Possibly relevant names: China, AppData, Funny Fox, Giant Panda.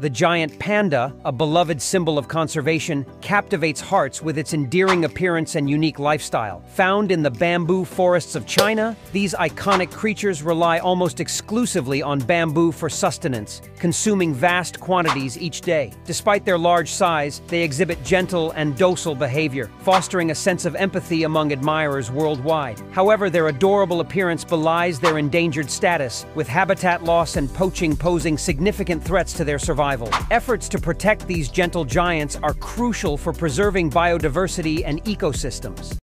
The giant panda, a beloved symbol of conservation, captivates hearts with its endearing appearance and unique lifestyle. Found in the bamboo forests of China, these iconic creatures rely almost exclusively on bamboo for sustenance, consuming vast quantities each day. Despite their large size, they exhibit gentle and docile behavior, fostering a sense of empathy among admirers worldwide. However, their adorable appearance belies their endangered status, with habitat loss and poaching posing significant threats to their survival. Efforts to protect these gentle giants are crucial for preserving biodiversity and ecosystems.